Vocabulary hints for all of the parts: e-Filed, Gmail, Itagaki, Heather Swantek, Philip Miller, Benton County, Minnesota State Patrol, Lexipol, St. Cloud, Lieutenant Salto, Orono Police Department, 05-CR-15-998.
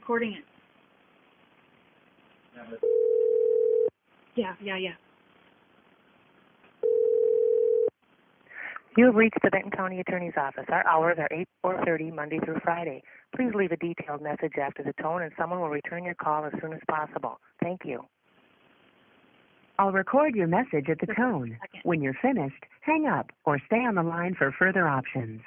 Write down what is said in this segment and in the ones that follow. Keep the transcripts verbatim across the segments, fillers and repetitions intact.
recording it. Yeah, but... yeah, yeah, yeah. You have reached the Benton County Attorney's Office. Our hours are eight to four thirty, Monday through Friday. Please leave a detailed message after the tone, and someone will return your call as soon as possible. Thank you. I'll record your message at the tone. When you're finished, hang up or stay on the line for further options.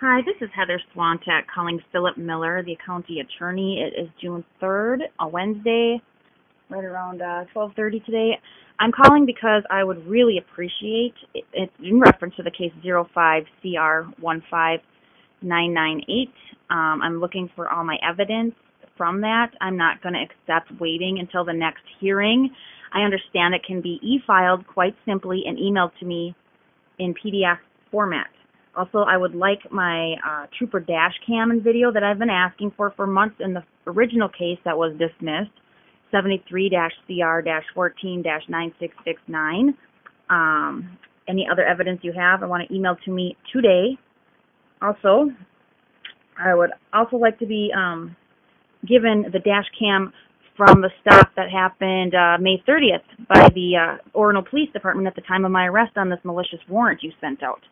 Hi, this is Heather Swantek calling Philip Miller, the county attorney. It is June third, a Wednesday, right around uh, twelve thirty today. I'm calling because I would really appreciate, it, it, in reference to the case zero five C R one five nine nine eight, um, I'm looking for all my evidence from that. I'm not going to accept waiting until the next hearing. I understand it can be e-filed quite simply and emailed to me in P D F format. Also, I would like my uh, trooper dash cam and video that I've been asking for for months in the original case that was dismissed, seventy-three C R one four nine six six nine. Um, any other evidence you have, I want to email to me today. Also, I would also like to be um, given the dash cam from the stop that happened uh, May thirtieth by the uh, Orono Police Department at the time of my arrest on this malicious warrant you sent out.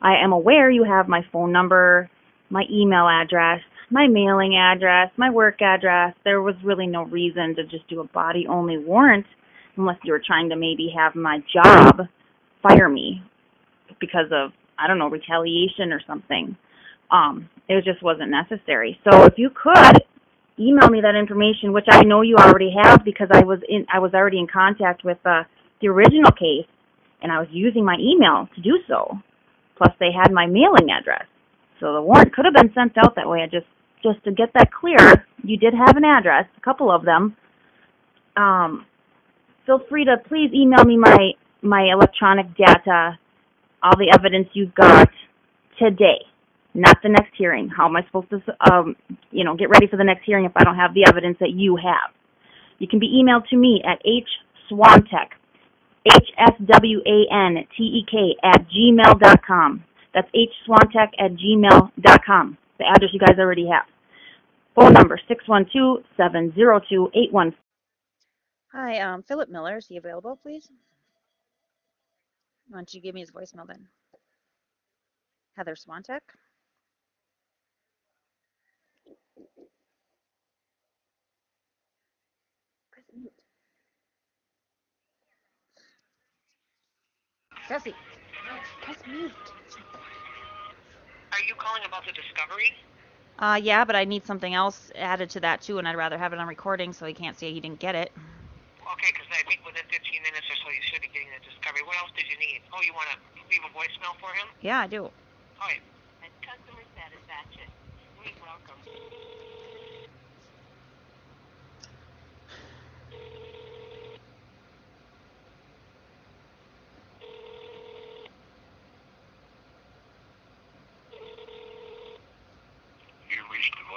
I am aware you have my phone number, my email address, my mailing address, my work address. There was really no reason to just do a body-only warrant unless you were trying to maybe have my job fire me because of, I don't know, retaliation or something. Um, it just wasn't necessary. So if you could email me that information, which I know you already have because I was in, I was already in contact with uh, the original case, and I was using my email to do so. Plus, they had my mailing address. So the warrant could have been sent out that way. I just, just to get that clear, you did have an address, a couple of them. Um, feel free to please email me my, my electronic data, all the evidence you've got today, not the next hearing. How am I supposed to, um, you know, get ready for the next hearing if I don't have the evidence that you have? You can be emailed to me at hswantek, H S W A N T E K at gmail dot com. That's hswantek at gmail dot com, the address you guys already have. Phone number six one two, seven zero two, eight one four. Hi, um, Philip Miller. Is he available, please? Why don't you give me his voicemail then? Heather Swantek. Ceci, press mute. Are you calling about the discovery? Uh, yeah, but I need something else added to that, too, and I'd rather have it on recording so he can't say he didn't get it. Okay, because I think within fifteen minutes or so you should be getting the discovery. What else did you need? Oh, you want to leave a voicemail for him? Yeah, I do. All right. At customer satisfaction, we welcome.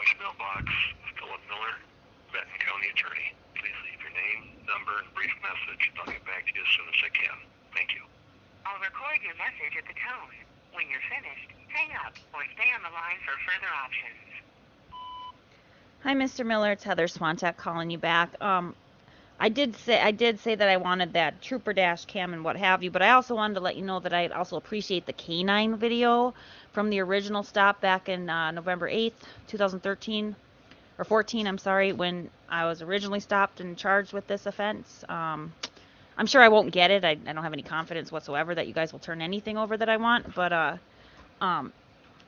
Voicemail box, Philip Miller, Benton County Attorney. Please leave your name, number, and brief message. I'll get back to you as soon as I can. Thank you. I'll record your message at the tone. When you're finished, hang up or stay on the line for further options. Hi, Mister Miller. It's Heather Swantek calling you back. Um, I did say I did say that I wanted that trooper dash cam and what have you, but I also wanted to let you know that I also appreciate the canine video from the original stop back in uh, November eighth, two thousand thirteen, or fourteen, I'm sorry, when I was originally stopped and charged with this offense. Um, I'm sure I won't get it. I, I don't have any confidence whatsoever that you guys will turn anything over that I want, but uh, um,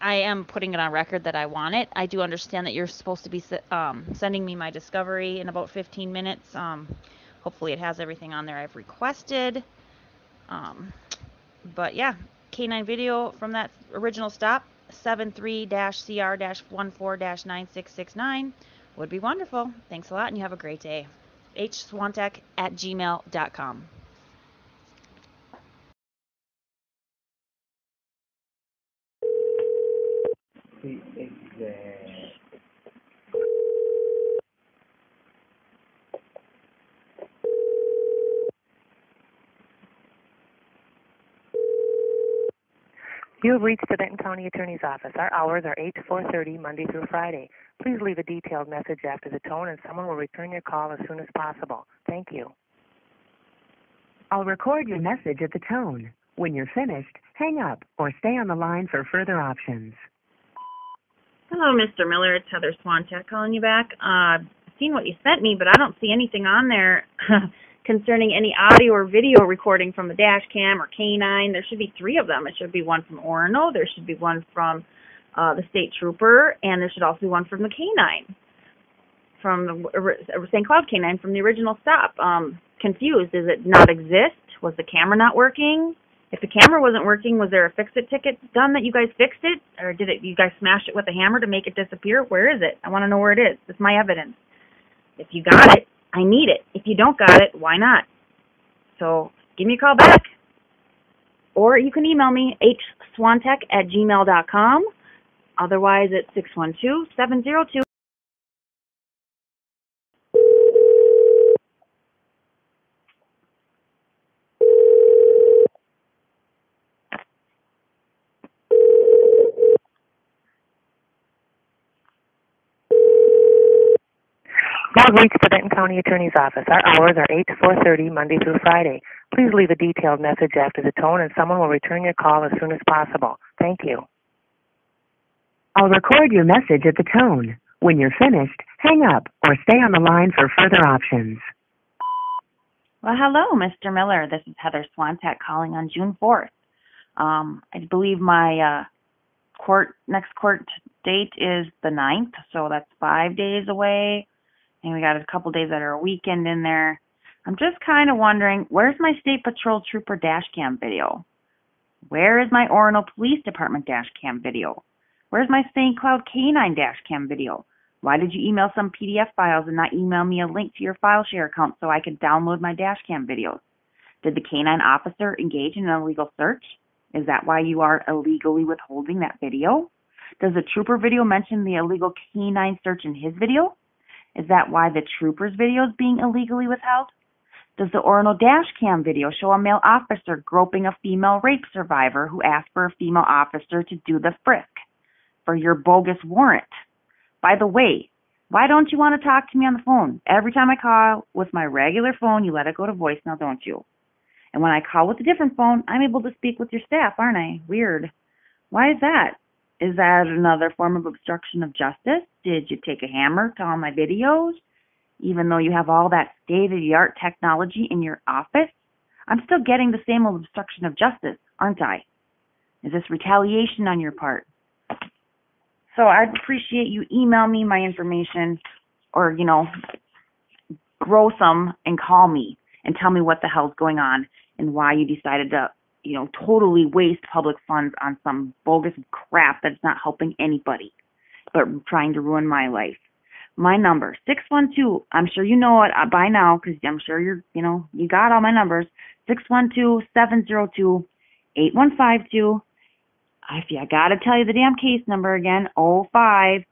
I am putting it on record that I want it. I do understand that you're supposed to be um, sending me my discovery in about fifteen minutes. Um, hopefully it has everything on there I've requested. Um, but yeah, K nine video from that original stop, seven three C R one four nine six six nine would be wonderful. Thanks a lot, and you have a great day. hswantek at gmail dot com. You have reached the Benton County Attorney's Office. Our hours are eight to four thirty, Monday through Friday. Please leave a detailed message after the tone, and someone will return your call as soon as possible. Thank you. I'll record your message at the tone. When you're finished, hang up or stay on the line for further options. Hello, Mister Miller. It's Heather Swantek calling you back. Uh, I've seen what you sent me, but I don't see anything on there concerning any audio or video recording from a dash cam or canine. There should be three of them. It should be one from Orono. There should be one from uh, the state trooper, and there should also be one from the canine, from the Saint Cloud canine from the original stop. Um, confused. Does it not exist? Was the camera not working? If the camera wasn't working, was there a fix-it ticket done that you guys fixed it? Or did it you guys smash it with a hammer to make it disappear? Where is it? I want to know where it is. It's my evidence. If you got it, I need it. If you don't got it, why not? So give me a call back. Or you can email me, h swantek at gmail dot com. Otherwise, it's six one two, seven zero two. I've reached the Benton County Attorney's Office. Our hours are eight to four thirty, Monday through Friday. Please leave a detailed message after the tone, and someone will return your call as soon as possible. Thank you. I'll record your message at the tone. When you're finished, hang up or stay on the line for further options. Well, hello, Mister Miller. This is Heather Swantek calling on June fourth. Um, I believe my uh, court next court date is the ninth, so that's five days away. And we got a couple days that are a weekend in there. I'm just kind of wondering, where's my state patrol trooper dash cam video? Where is my Orono Police Department dash cam video? Where's my Saint Cloud Canine dash cam video? Why did you email some P D F files and not email me a link to your file share account so I could download my dash cam videos? Did the canine officer engage in an illegal search? Is that why you are illegally withholding that video? Does the trooper video mention the illegal canine search in his video? Is that why the trooper's video is being illegally withheld? Does the Orono dash cam video show a male officer groping a female rape survivor who asked for a female officer to do the frisk for your bogus warrant? By the way, why don't you want to talk to me on the phone? Every time I call with my regular phone, you let it go to voicemail, don't you? And when I call with a different phone, I'm able to speak with your staff, aren't I? Weird. Why is that? Is that another form of obstruction of justice? Did you take a hammer to all my videos? Even though you have all that state-of-the-art technology in your office, I'm still getting the same old obstruction of justice, aren't I? Is this retaliation on your part? So I'd appreciate you email me my information or, you know, grow some and call me and tell me what the hell's going on and why you decided to, you know, totally waste public funds on some bogus crap that's not helping anybody, but trying to ruin my life. My number, six one two, I'm sure you know it by now because I'm sure you're, you know, you got all my numbers, six one two, seven zero two, eight one five two. If you, I got to tell you the damn case number again, oh five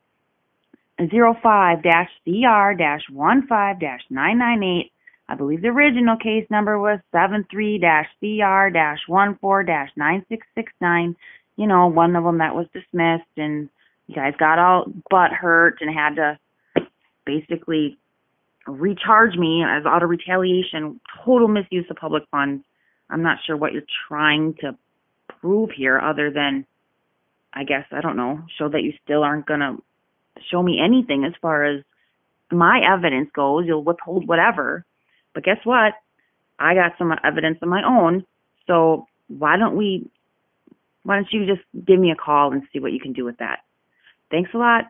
oh five C R one five nine nine eight. I believe the original case number was seven three C R one four nine six six nine. You know, one of them that was dismissed, and you guys got all butt hurt and had to basically recharge me as auto retaliation. Total misuse of public funds. I'm not sure what you're trying to prove here other than, I guess, I don't know, show that you still aren't going to show me anything as far as my evidence goes. You'll withhold whatever. But guess what? I got some evidence of my own, so why don't we, why don't you just give me a call and see what you can do with that. Thanks a lot.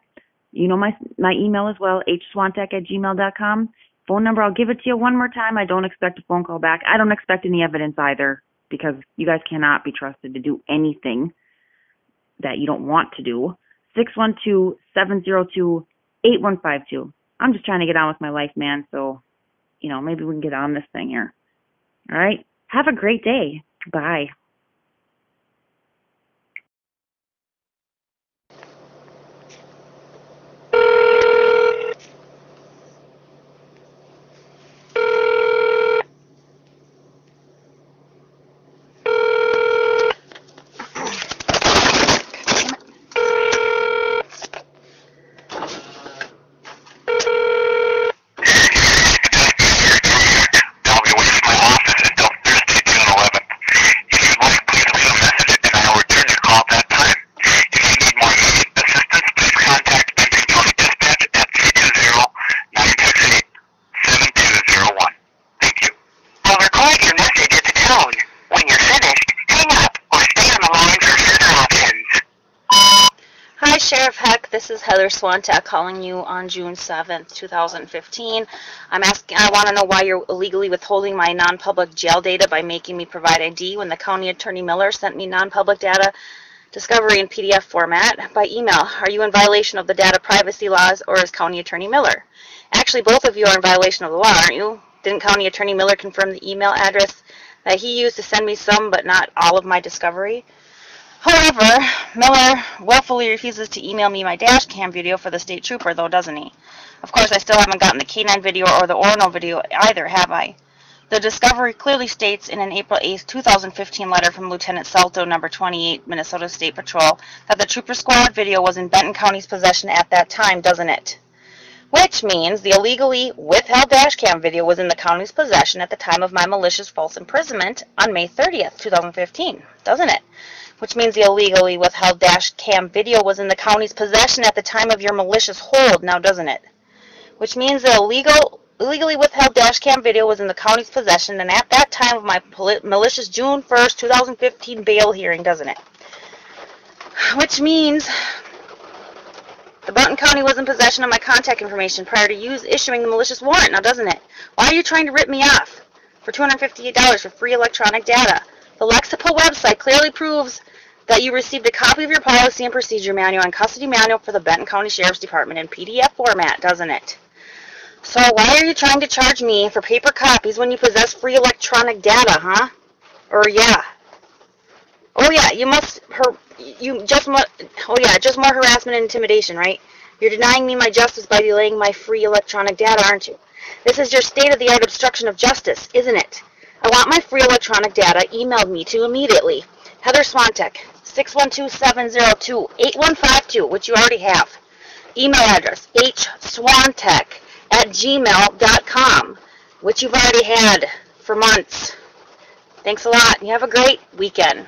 You know my my email as well, h swantek at gmail dot com. Phone number, I'll give it to you one more time. I don't expect a phone call back. I don't expect any evidence either because you guys cannot be trusted to do anything that you don't want to do. six one two, seven zero two, eight one five two. I'm just trying to get on with my life, man, so... you know, maybe we can get on this thing here. All right. Have a great day. Bye. This is Heather Swantek calling you on June seventh, two thousand fifteen. I'm asking, I want to know why you're illegally withholding my non-public jail data by making me provide I D when the county attorney Miller sent me non-public data discovery in P D F format by email. Are you in violation of the data privacy laws, or is county attorney Miller? Actually, both of you are in violation of the law, aren't you? Didn't county attorney Miller confirm the email address that he used to send me some but not all of my discovery? However, Miller willfully refuses to email me my dash cam video for the state trooper, though, doesn't he? Of course, I still haven't gotten the K nine video or the Orono video either, have I? The discovery clearly states in an April eighth, two thousand fifteen letter from Lieutenant Salto, number twenty-eight, Minnesota State Patrol, that the trooper squad video was in Benton County's possession at that time, doesn't it? Which means the illegally withheld dash cam video was in the county's possession at the time of my malicious false imprisonment on May thirtieth, two thousand fifteen, doesn't it? Which means the illegally withheld dash cam video was in the county's possession at the time of your malicious hold, now doesn't it? Which means the illegal, illegally withheld dash cam video was in the county's possession and at that time of my malicious June first, two thousand fifteen bail hearing, doesn't it? Which means the Benton County was in possession of my contact information prior to you issuing the malicious warrant, now doesn't it? Why are you trying to rip me off for two hundred fifty-eight dollars for free electronic data? The Lexipol website clearly proves that you received a copy of your policy and procedure manual and custody manual for the Benton County Sheriff's Department in P D F format, doesn't it? So why are you trying to charge me for paper copies when you possess free electronic data, huh? Or yeah. Oh yeah, you must, her, you just, oh yeah, just more harassment and intimidation, right? You're denying me my justice by delaying my free electronic data, aren't you? This is your state-of-the-art obstruction of justice, isn't it? I want my free electronic data emailed me to immediately. Heather Swantek, six one two, seven zero two, eight one five two, which you already have. Email address, h swantek at gmail dot com, which you've already had for months. Thanks a lot. You have a great weekend.